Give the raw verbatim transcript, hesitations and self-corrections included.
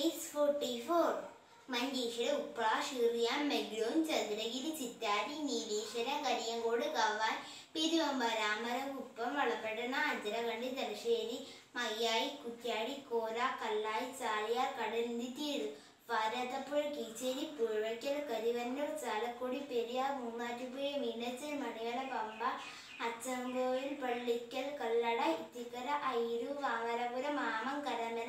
Page forty-four. Mandeshara Upra Shiryan Meglon Chandragiri Chittari Nileshara Kariyangodu Kavan Piruambaramara Kuppam Valapadana Anjarakandi Darasheri Mayai Kutyadi Kora Kallai Chaliyar Kadalindi Thiru Varadapur Kicheri Purvakkal Karivannar Chalakodi Periyar Moonatupuzha Meenachal Malayala Pamba Achchankoil Pallikkal Kallada Ittikara Airu Vangarapura Maman Karan